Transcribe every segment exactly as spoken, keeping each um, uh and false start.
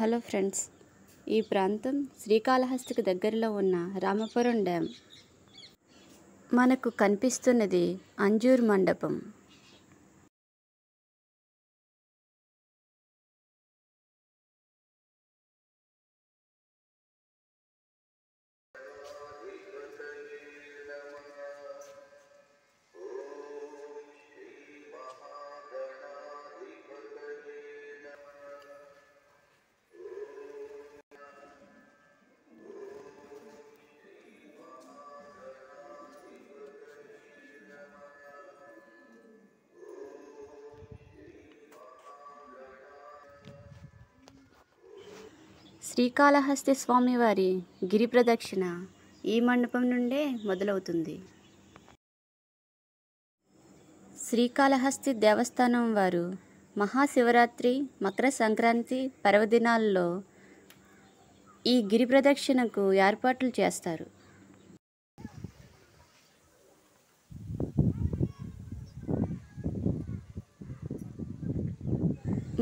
Hello friends, ఈ ప్రాంతం శ్రీకాళహస్తికి దగ్గరలో ఉన్న రామపురం డ్యాం. మనకు కనిపిస్తున్నది అంజూర్ మండపం. శ్రీకాళహస్తి స్వామివారి గిరిప్రదక్షిణ ఈ మండపం నుండే మొదలవుతుంది. శ్రీకాళహస్తి దేవస్థానం వారు మహాశివరాత్రి, మకర సంక్రాంతి పర్వదినాల్లో ఈ గిరిప్రదక్షిణకు ఏర్పాట్లు చేస్తారు.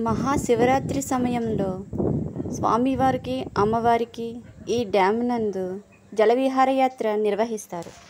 మహాశివరాత్రి సమయంలో స్వామివారికి అమ్మవారికి ఈ డ్యామ్ నందు జలవిహారయాత్ర నిర్వహిస్తారు.